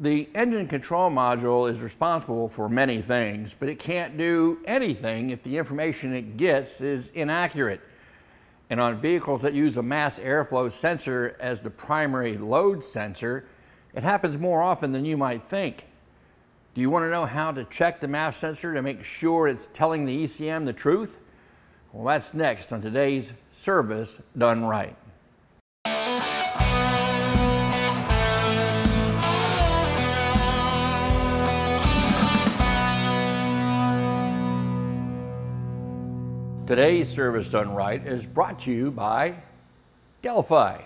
The engine control module is responsible for many things, but it can't do anything if the information it gets is inaccurate. And on vehicles that use a mass airflow sensor as the primary load sensor, it happens more often than you might think. Do you want to know how to check the MAF sensor to make sure it's telling the ECM the truth? Well, that's next on today's Service Done Right. Today's Service Done Right is brought to you by Delphi.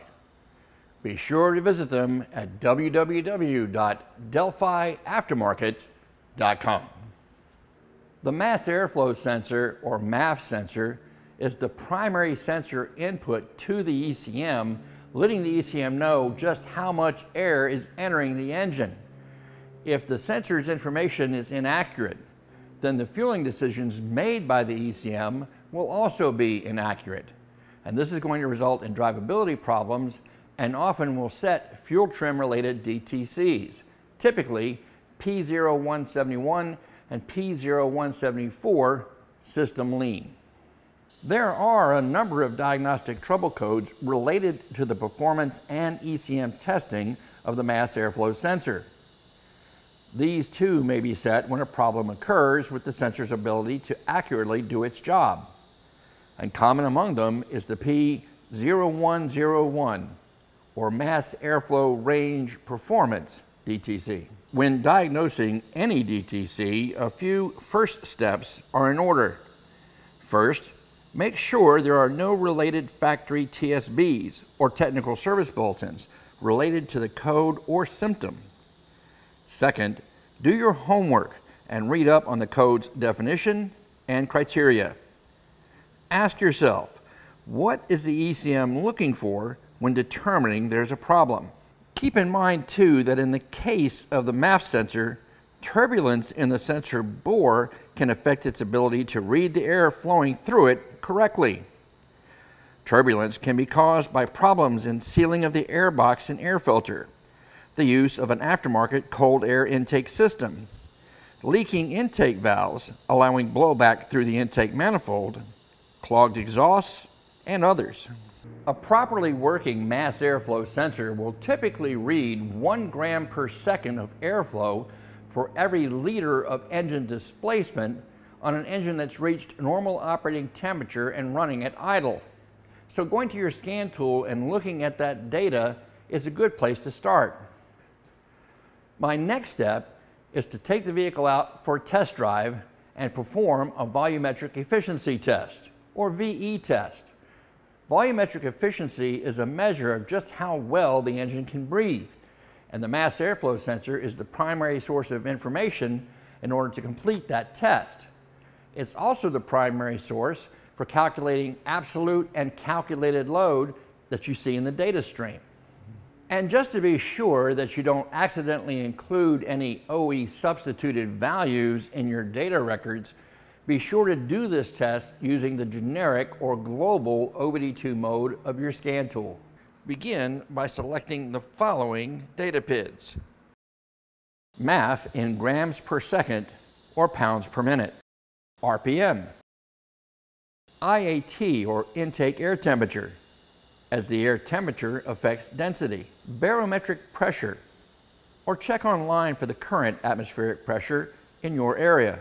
Be sure to visit them at www.delphiaftermarket.com. The mass airflow sensor, or MAF sensor, is the primary sensor input to the ECM, letting the ECM know just how much air is entering the engine. If the sensor's information is inaccurate, then the fueling decisions made by the ECM will also be inaccurate. And this is going to result in drivability problems and often will set fuel trim-related DTCs, typically P0171 and P0174 system lean. There are a number of diagnostic trouble codes related to the performance and ECM testing of the mass airflow sensor. These too may be set when a problem occurs with the sensor's ability to accurately do its job. And common among them is the P0101, or mass airflow range performance DTC. When diagnosing any DTC, a few first steps are in order. First, make sure there are no related factory TSBs, or technical service bulletins, related to the code or symptom. Second, do your homework and read up on the code's definition and criteria. Ask yourself, what is the ECM looking for when determining there's a problem? Keep in mind too that in the case of the MAF sensor, turbulence in the sensor bore can affect its ability to read the air flowing through it correctly. Turbulence can be caused by problems in sealing of the air box and air filter, the use of an aftermarket cold air intake system, leaking intake valves allowing blowback through the intake manifold, clogged exhausts, and others. A properly working mass airflow sensor will typically read 1 gram per second of airflow for every liter of engine displacement on an engine that's reached normal operating temperature and running at idle. So going to your scan tool and looking at that data is a good place to start. My next step is to take the vehicle out for a test drive and perform a volumetric efficiency test, or VE test. Volumetric efficiency is a measure of just how well the engine can breathe, and the mass airflow sensor is the primary source of information in order to complete that test. It's also the primary source for calculating absolute and calculated load that you see in the data stream. And just to be sure that you don't accidentally include any OE substituted values in your data records, be sure to do this test using the generic or global OBD2 mode of your scan tool. Begin by selecting the following data PIDs: MAF in grams per second or pounds per minute, RPM, IAT or intake air temperature, as the air temperature affects density, barometric pressure, or check online for the current atmospheric pressure in your area.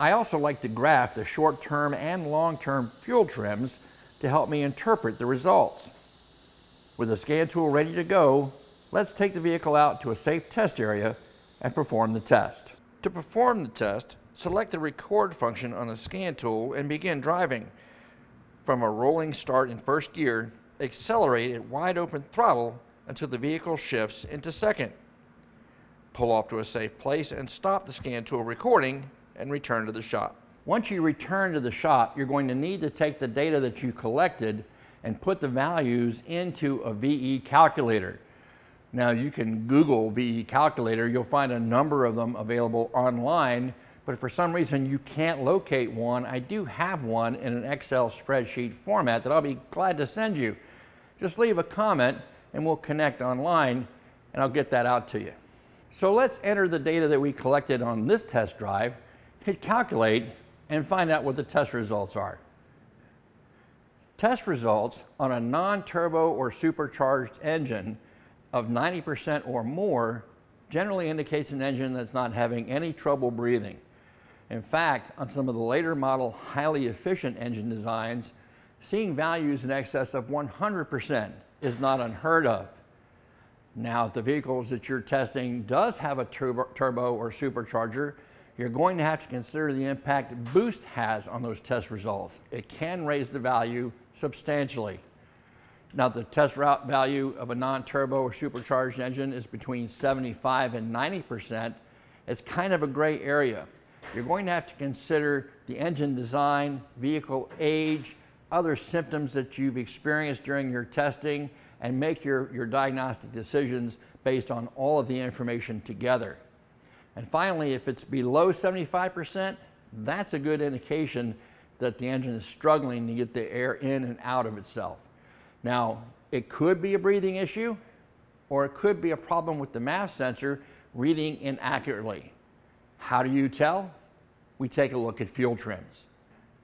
I also like to graph the short-term and long-term fuel trims to help me interpret the results. With the scan tool ready to go, let's take the vehicle out to a safe test area and perform the test. To perform the test, select the record function on the scan tool and begin driving. From a rolling start in first gear, accelerate at wide open throttle until the vehicle shifts into second. Pull off to a safe place and stop the scan tool recording and return to the shop. Once you return to the shop, you're going to need to take the data that you collected and put the values into a VE calculator. Now, you can Google VE calculator. You'll find a number of them available online, but if for some reason you can't locate one, I do have one in an Excel spreadsheet format that I'll be glad to send you. Just leave a comment and we'll connect online and I'll get that out to you. So let's enter the data that we collected on this test drive, hit calculate, and find out what the test results are. Test results on a non-turbo or supercharged engine of 90% or more generally indicates an engine that's not having any trouble breathing. In fact, on some of the later model highly efficient engine designs, seeing values in excess of 100% is not unheard of. Now, if the vehicles that you're testing does have a turbo or supercharger, you're going to have to consider the impact boost has on those test results. It can raise the value substantially. Now, the test route value of a non-turbo or supercharged engine is between 75 and 90%. It's kind of a gray area. You're going to have to consider the engine design, vehicle age, other symptoms that you've experienced during your testing, and make your diagnostic decisions based on all of the information together. And finally, if it's below 75%, that's a good indication that the engine is struggling to get the air in and out of itself. Now, it could be a breathing issue, or it could be a problem with the MAF sensor reading inaccurately. How do you tell? We take a look at fuel trims.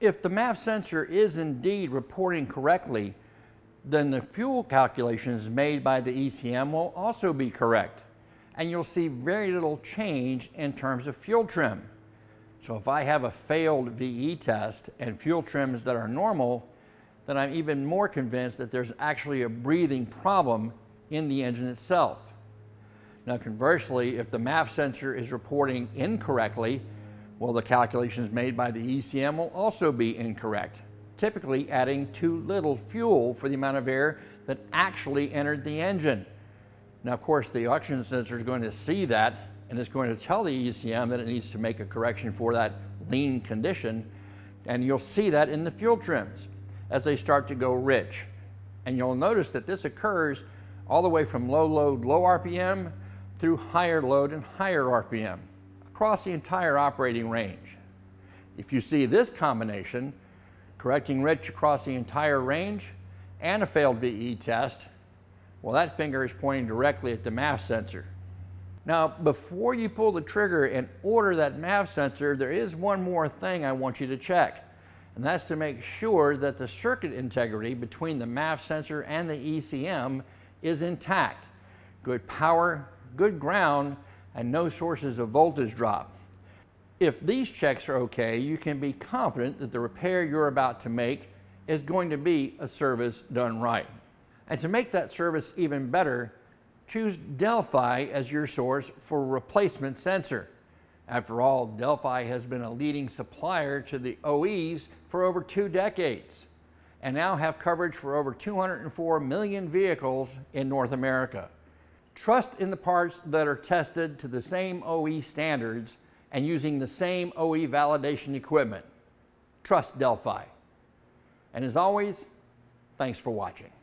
If the MAF sensor is indeed reporting correctly, then the fuel calculations made by the ECM will also be correct, and you'll see very little change in terms of fuel trim. So if I have a failed VE test and fuel trims that are normal, then I'm even more convinced that there's actually a breathing problem in the engine itself. Now, conversely, if the MAF sensor is reporting incorrectly, well, the calculations made by the ECM will also be incorrect, typically adding too little fuel for the amount of air that actually entered the engine. Now, of course, the oxygen sensor is going to see that, and it's going to tell the ECM that it needs to make a correction for that lean condition, and you'll see that in the fuel trims as they start to go rich. And you'll notice that this occurs all the way from low load, low RPM, through higher load and higher RPM, across the entire operating range. If you see this combination, correcting rich across the entire range and a failed VE test, well, that finger is pointing directly at the MAF sensor. Now, before you pull the trigger and order that MAF sensor, there is one more thing I want you to check, and that's to make sure that the circuit integrity between the MAF sensor and the ECM is intact. Good power, good ground, and no sources of voltage drop. If these checks are okay, you can be confident that the repair you're about to make is going to be a service done right. And to make that service even better, choose Delphi as your source for a replacement sensor. After all, Delphi has been a leading supplier to the OEs for over 2 decades, and now have coverage for over 204 million vehicles in North America. Trust in the parts that are tested to the same OE standards and using the same OE validation equipment. Trust Delphi. And as always, thanks for watching.